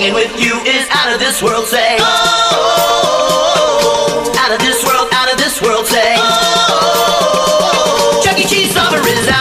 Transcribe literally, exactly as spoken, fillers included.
Hanging with you is out of this world, say. Oh, out of this world, out of this world, say. Oh, Chuck E. Cheese lover is out.